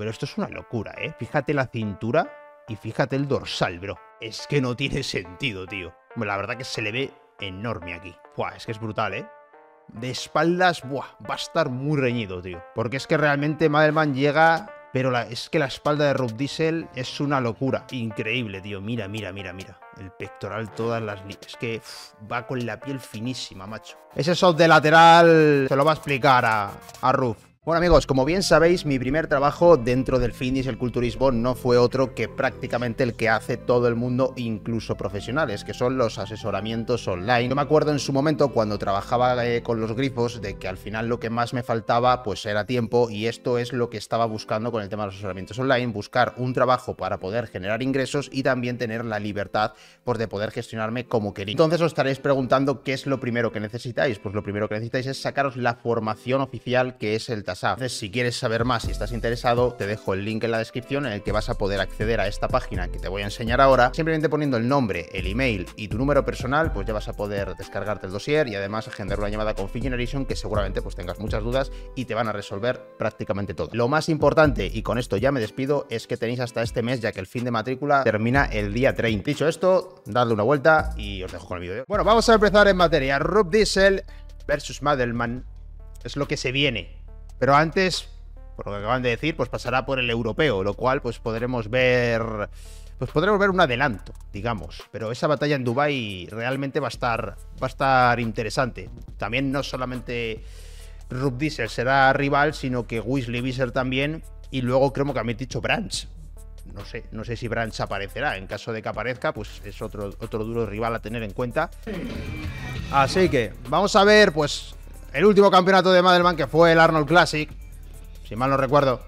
Pero esto es una locura, ¿eh? Fíjate la cintura y fíjate el dorsal, bro. Es que no tiene sentido, tío. La verdad que se le ve enorme aquí. Buah, es que es brutal, ¿eh? De espaldas, buah, va a estar muy reñido, tío. Porque es que realmente Madelman llega... Pero es que la espalda de Ruff Diesel es una locura. Increíble, tío. Mira, mira, mira, mira. El pectoral, todas las líneas. Es que va con la piel finísima, macho. Ese shot de lateral se lo va a explicar a Ruff. Bueno, amigos, como bien sabéis, mi primer trabajo dentro del fitness, el culturismo, no fue otro que prácticamente el que hace todo el mundo, incluso profesionales, que son los asesoramientos online. Yo me acuerdo en su momento cuando trabajaba con los grifos de que al final lo que más me faltaba pues era tiempo, y esto es lo que estaba buscando con el tema de los asesoramientos online, buscar un trabajo para poder generar ingresos y también tener la libertad pues de poder gestionarme como quería. Entonces os estaréis preguntando qué es lo primero que necesitáis. Pues lo primero que necesitáis es sacaros la formación oficial que es el TASAF. Entonces, si quieres saber más, si estás interesado, te dejo el link en la descripción en el que vas a poder acceder a esta página que te voy a enseñar ahora. Simplemente poniendo el nombre, el email y tu número personal, pues ya vas a poder descargarte el dossier y además agendar una llamada con Fin Generation, que seguramente pues tengas muchas dudas y te van a resolver prácticamente todo. Lo más importante, y con esto ya me despido, es que tenéis hasta este mes, ya que el fin de matrícula termina el día 30. Dicho esto, dadle una vuelta y os dejo con el vídeo. Bueno, vamos a empezar en materia. Ruff Diesel versus Madelman es lo que se viene. Pero antes, por lo que acaban de decir, pues pasará por el europeo, lo cual pues podremos ver un adelanto, digamos. Pero esa batalla en Dubái realmente va a estar interesante. También no solamente Ruff Diesel será rival, sino que Wesley Visser también. Y luego creo que habéis dicho Branch. No sé si Branch aparecerá. En caso de que aparezca, pues es otro duro rival a tener en cuenta. Así que vamos a ver, pues... el último campeonato de Madelman, que fue el Arnold Classic, si mal no recuerdo.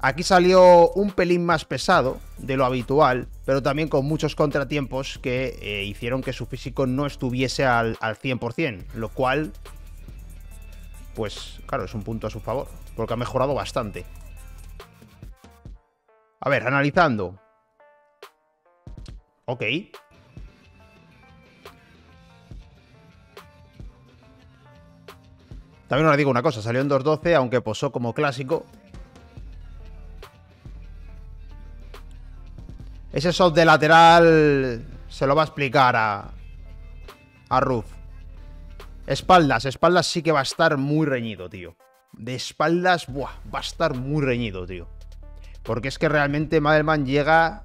Aquí salió un pelín más pesado de lo habitual, pero también con muchos contratiempos que hicieron que su físico no estuviese al 100%, lo cual, pues claro, es un punto a su favor, porque ha mejorado bastante. A ver, analizando. Ok. También os digo una cosa, salió en 2.12, aunque posó como clásico. Ese shot de lateral se lo va a explicar a Ruff. Espaldas sí que va a estar muy reñido, tío. De espaldas, buah, va a estar muy reñido, tío. Porque es que realmente Madelman llega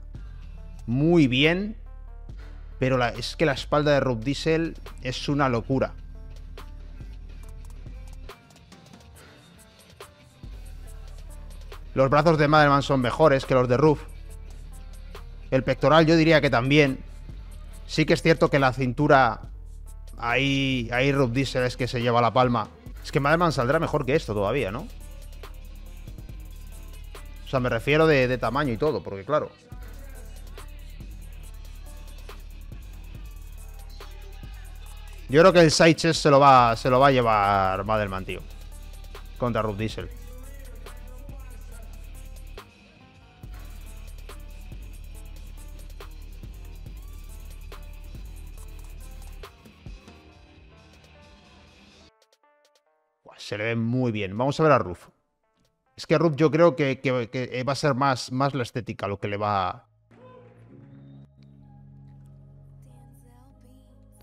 muy bien, pero es que la espalda de Ruff Diesel es una locura. Los brazos de Madelman son mejores que los de Ruff. El pectoral yo diría que también. Sí que es cierto que la cintura... Ahí Ruff Diesel es que se lleva la palma. Es que Madelman saldrá mejor que esto todavía, ¿no? O sea, me refiero de tamaño y todo, porque claro... yo creo que el side chest se lo va a llevar Madelman, tío. Contra Ruff Diesel. Se le ve muy bien. Vamos a ver a Ruff. Es que Ruff yo creo que va a ser más la estética lo que le va...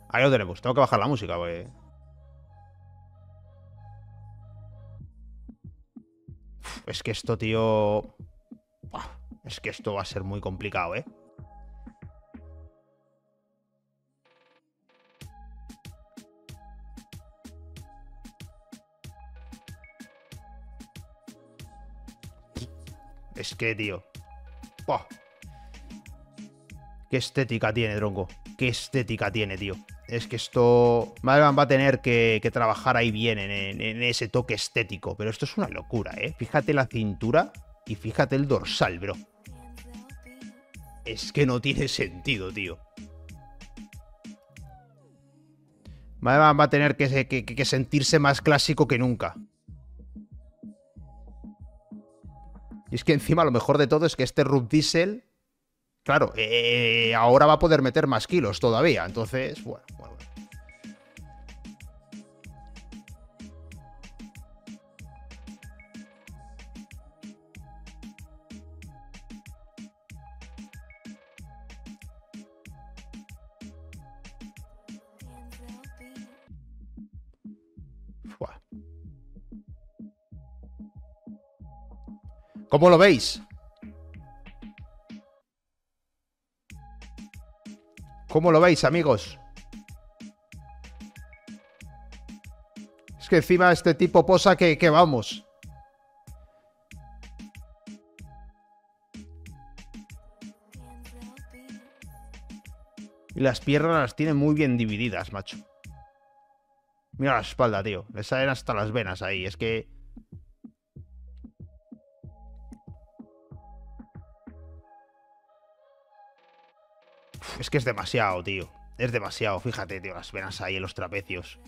Ahí lo tenemos. Tengo que bajar la música, güey. Es que esto, tío... es que esto va a ser muy complicado, ¿eh? Es que, tío... ¡pah! ¡Qué estética tiene, tronco! ¡Qué estética tiene, tío! Es que esto... Madelman va a tener que trabajar ahí bien en ese toque estético. Pero esto es una locura, ¿eh? Fíjate la cintura y fíjate el dorsal, bro. Es que no tiene sentido, tío. Madelman va a tener que sentirse más clásico que nunca. Y es que encima lo mejor de todo es que este Ruff Diesel, claro, ahora va a poder meter más kilos todavía. Entonces, bueno. ¿Cómo lo veis? ¿Cómo lo veis, amigos? Es que encima este tipo posa que vamos. Y las piernas las tiene muy bien divididas, macho. Mira la espalda, tío. Le salen hasta las venas ahí. Es que... es que es demasiado, tío. Es demasiado. Fíjate, tío, las venas ahí en los trapecios.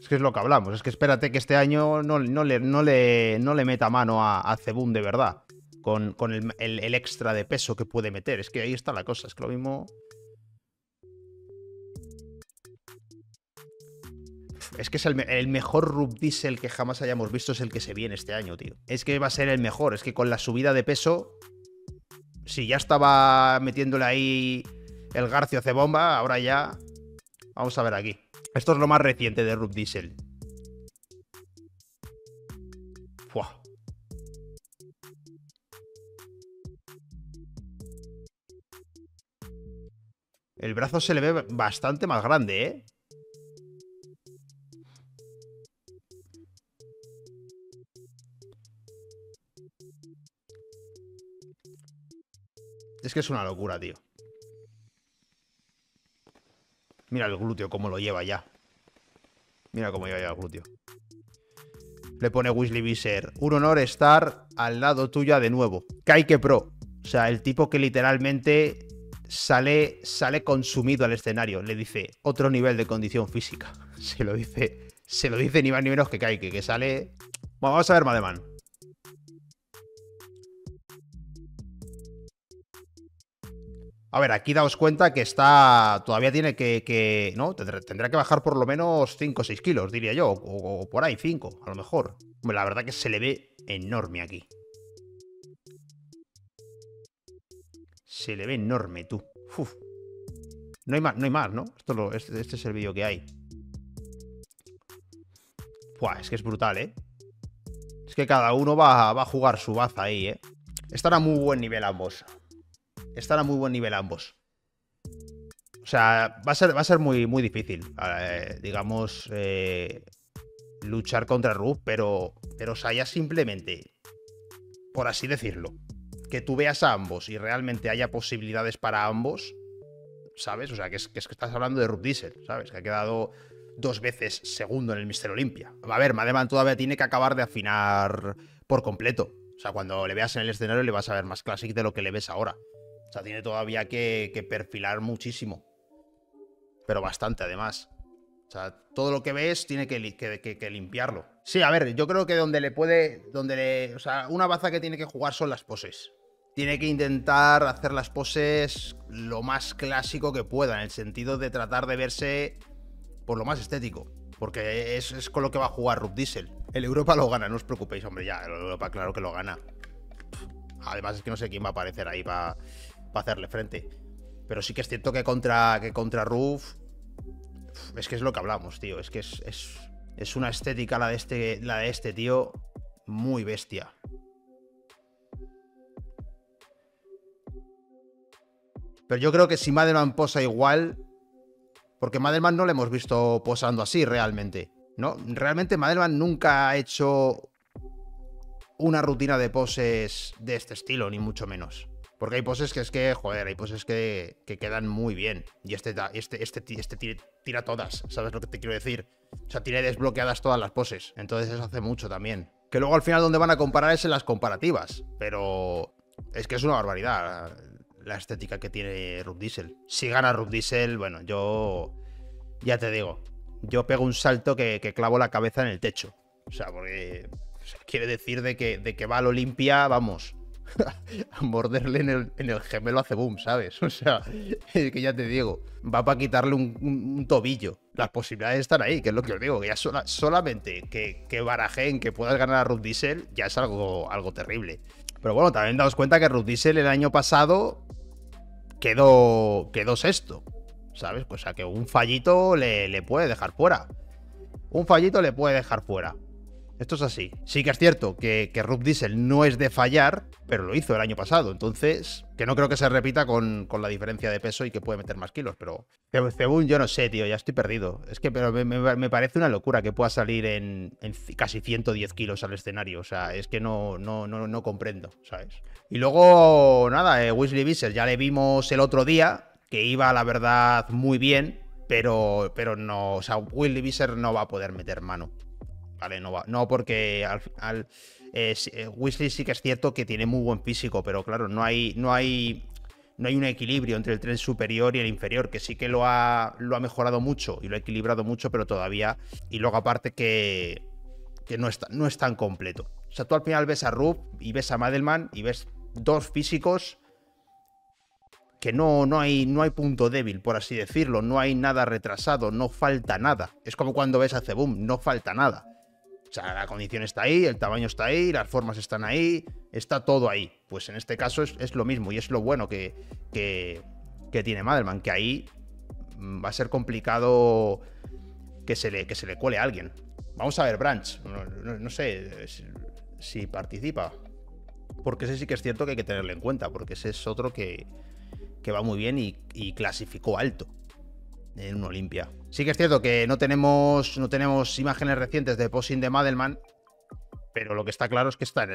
Es que es lo que hablamos. Es que espérate que este año no le meta mano a Cbum de verdad. Con el extra de peso que puede meter. Es que ahí está la cosa. Es que lo mismo... es que es el mejor Ruff Diesel que jamás hayamos visto, es el que se viene este año, tío. Es que va a ser el mejor. Es que con la subida de peso, si ya estaba metiéndole ahí el garcio hace bomba, ahora ya... vamos a ver aquí. Esto es lo más reciente de Ruff Diesel. Fua. El brazo se le ve bastante más grande, ¿eh? Es que es una locura, tío. Mira el glúteo cómo lo lleva ya. Mira cómo lleva ya el glúteo. Le pone Wesley Visser. Un honor estar al lado tuya de nuevo. Kaique Pro. O sea, el tipo que literalmente sale consumido al escenario. Le dice otro nivel de condición física. Se lo dice ni más ni menos que Kaique, que sale... bueno, vamos a ver Madelman. A ver, aquí daos cuenta que está... todavía tiene que ¿no? Tendrá que bajar por lo menos 5 o 6 kilos, diría yo. O por ahí, 5, a lo mejor. La verdad que se le ve enorme aquí. Se le ve enorme, tú. Uf. No hay más, ¿no? Este es el vídeo que hay. Buah, es que es brutal, ¿eh? Es que cada uno va a jugar su baza ahí, ¿eh? Están a muy buen nivel ambos. O sea, va a ser muy difícil, digamos, luchar contra Ruff, pero o sea, ya simplemente, por así decirlo, que tú veas a ambos y realmente haya posibilidades para ambos, ¿sabes? O sea, que estás hablando de Ruff Diesel, ¿sabes? Que ha quedado 2 veces segundo en el Mr Olympia. A ver, Madelman todavía tiene que acabar de afinar por completo. O sea, cuando le veas en el escenario le vas a ver más Classic de lo que le ves ahora. O sea, tiene todavía que perfilar muchísimo. Pero bastante, además. O sea, todo lo que ves tiene que limpiarlo. Sí, a ver, yo creo que o sea, una baza que tiene que jugar son las poses. Tiene que intentar hacer las poses lo más clásico que pueda, en el sentido de tratar de verse por lo más estético. Porque es con lo que va a jugar Ruff Diesel. El Europa lo gana, no os preocupéis, hombre, ya. El Europa claro que lo gana. Además es que no sé quién va a aparecer ahí para hacerle frente. Pero sí que es cierto que contra Ruff... es que es lo que hablamos, tío. Es que es una estética la de este tío muy bestia. Pero yo creo que si Madelman posa igual... porque Madelman no le hemos visto posando así realmente, ¿no? Realmente Madelman nunca ha hecho una rutina de poses de este estilo, ni mucho menos. Porque hay poses que es que, joder, hay poses que quedan muy bien. Y este tira todas, ¿sabes lo que te quiero decir? O sea, tiene desbloqueadas todas las poses. Entonces eso hace mucho también. Que luego al final donde van a comparar es en las comparativas. Pero es que es una barbaridad la estética que tiene Ruff Diesel. Si gana Ruff Diesel, bueno, yo... ya te digo, yo pego un salto que clavo la cabeza en el techo. O sea, porque... o sea, quiere decir de que va al Olimpia, vamos, a morderle en el gemelo a Cbum, ¿sabes? O sea, es que ya te digo, va para quitarle un tobillo. Las posibilidades están ahí, que es lo que os digo, que ya solamente que barajeen, que puedas ganar a Ruff Diesel, ya es algo terrible. Pero bueno, también daos cuenta que Ruff Diesel el año pasado quedó sexto. ¿sabes? Pues a que un fallito le puede dejar fuera. Un fallito le puede dejar fuera. Esto es así. Sí que es cierto que Ruff Diesel no es de fallar, pero lo hizo el año pasado. Entonces, que no creo que se repita con la diferencia de peso y que puede meter más kilos. Pero según yo no sé, tío, ya estoy perdido. Es que pero me parece una locura que pueda salir en casi 110 kilos al escenario. O sea, es que no comprendo, ¿sabes? Y luego, nada, Wesley Visser ya le vimos el otro día, que iba, la verdad, muy bien, pero no, o sea, Wesley Visser no va a poder meter mano. Vale, no va. No, porque al final Wesley sí que es cierto que tiene muy buen físico, pero claro, no hay un equilibrio entre el tren superior y el inferior, que sí que lo ha mejorado mucho y lo ha equilibrado mucho, pero todavía. Y luego aparte que no es tan completo. O sea, tú al final ves a Ruff y ves a Madelman y ves dos físicos que no hay punto débil, por así decirlo. No hay nada retrasado, no falta nada. Es como cuando ves a Cbum, no falta nada. O sea, la condición está ahí, el tamaño está ahí, las formas están ahí, está todo ahí. Pues en este caso es lo mismo, y es lo bueno que tiene Madelman, que ahí va a ser complicado que se le cuele a alguien. Vamos a ver Branch, no sé si participa, porque ese sí que es cierto que hay que tenerle en cuenta, porque ese es otro que va muy bien y clasificó alto en un Olympia. Sí que es cierto que no tenemos imágenes recientes de posing de Madelman, pero lo que está claro es que está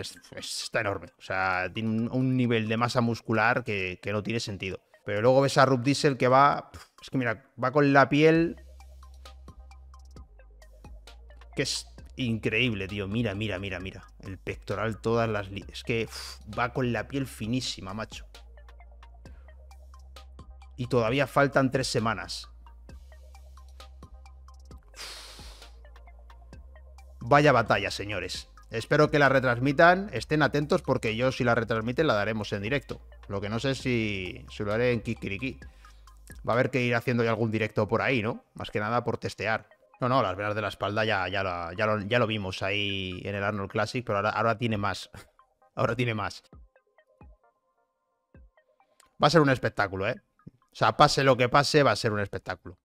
enorme. O sea, tiene un nivel de masa muscular que no tiene sentido. Pero luego ves a Ruff Diesel que va... Es que mira, va con la piel... Que es increíble, tío. Mira, mira, mira, mira. El pectoral, todas las... Es que va con la piel finísima, macho. Y todavía faltan 3 semanas. Vaya batalla, señores. Espero que la retransmitan. Estén atentos porque yo, si la retransmiten, la daremos en directo. Lo que no sé si lo haré en Kikiriki. Va a haber que ir haciendo ya algún directo por ahí, ¿no? Más que nada por testear. No, las venas de la espalda ya lo vimos ahí en el Arnold Classic, pero ahora tiene más. Ahora tiene más. Va a ser un espectáculo, ¿eh? O sea, pase lo que pase, va a ser un espectáculo.